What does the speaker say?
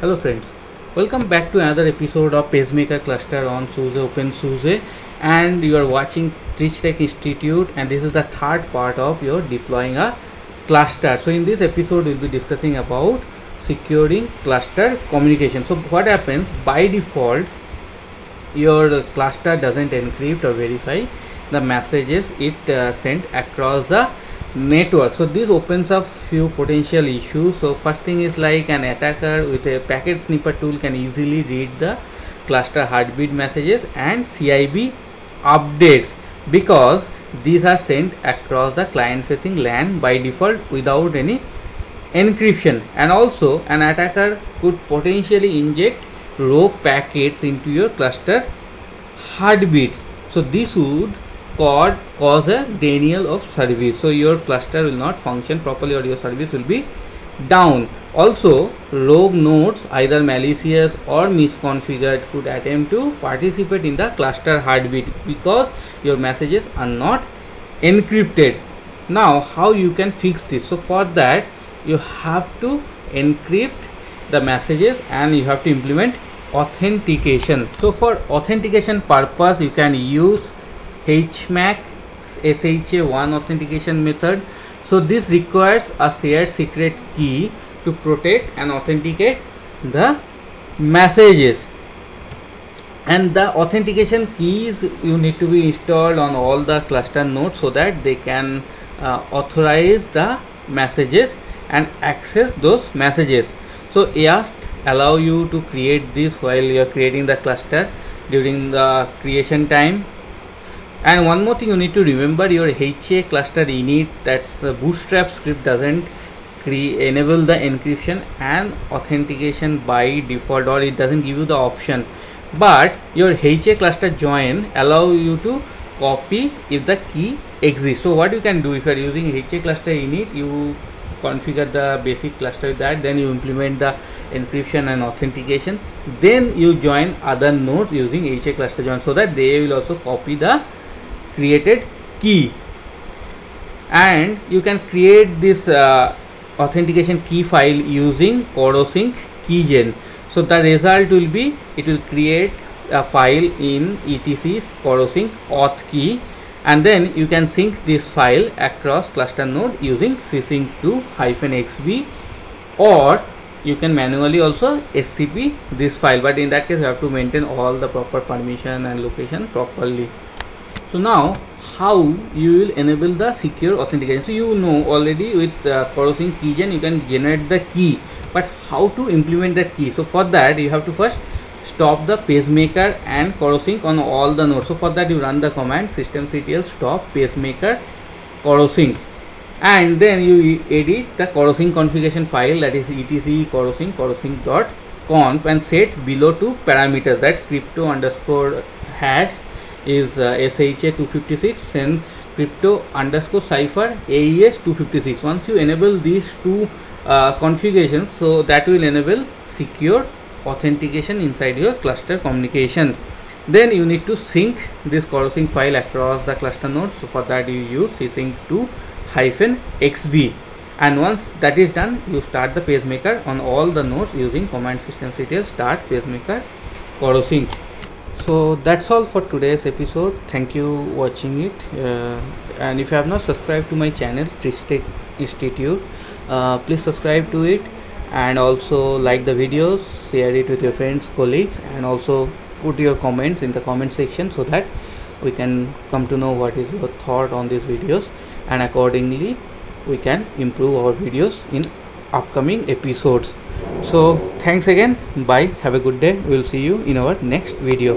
Hello friends, welcome back to another episode of Pacemaker Cluster on SUSE openSUSE, and you are watching Trich Tech Institute, and this is the third part of your deploying a cluster. So in this episode we will be discussing about securing cluster communication. So what happens, by default your cluster doesn't encrypt or verify the messages it sent across the network. So this opens up few potential issues. So first thing is, like, an attacker with a packet sniffer tool can easily read the cluster heartbeat messages and CIB updates because these are sent across the client facing LAN by default without any encryption. And also an attacker could potentially inject rogue packets into your cluster heartbeats. So this would cause a denial of service, so your cluster will not function properly or your service will be down. Also, rogue nodes, either malicious or misconfigured, could attempt to participate in the cluster heartbeat because your messages are not encrypted. Now how you can fix this? So for that you have to encrypt the messages and you have to implement authentication. So for authentication purpose you can use HMAC SHA1 authentication method. So this requires a shared secret key to protect and authenticate the messages, and the authentication keys you need to be installed on all the cluster nodes so that they can authorize the messages and access those messages. So AES allow you to create this while you are creating the cluster during the creation time. And one more thing you need to remember, your HA cluster init, that's the bootstrap script, doesn't enable the encryption and authentication by default, or it doesn't give you the option. But your HA cluster join allow you to copy if the key exists. So what you can do, if you are using HA cluster init, you configure the basic cluster with that, then you implement the encryption and authentication, then you join other nodes using HA cluster join so that they will also copy the created key. And you can create this authentication key file using corosync keygen. So the result will be, it will create a file in etc's corosync auth key, and then you can sync this file across cluster node using csync2-xb, or you can manually also scp this file, but in that case you have to maintain all the proper permission and location properly. So now how you will enable the secure authentication? So you know already with corosync keygen you can generate the key, but how to implement that key? So for that you have to first stop the pacemaker and corosync on all the nodes. So for that you run the command systemctl stop pacemaker corosync, and then you edit the corosync configuration file, that is etc corosync corosync.conf, and set below two parameters, that crypto_hash is SHA256 and crypto_cipher AES256. Once you enable these two configurations, so that will enable secure authentication inside your cluster communication. Then you need to sync this corosync file across the cluster node. So for that you use csync2-xb, and once that is done you start the pacemaker on all the nodes using command systemctl start pacemaker corosync. So that's all for today's episode. Thank you watching it, and if you have not subscribed to my channel Trich Tech Institute, please subscribe to it, and also like the videos, share it with your friends, colleagues, and also put your comments in the comment section so that we can come to know what is your thought on these videos, and accordingly we can improve our videos in upcoming episodes. So thanks again, bye, have a good day, we will see you in our next video.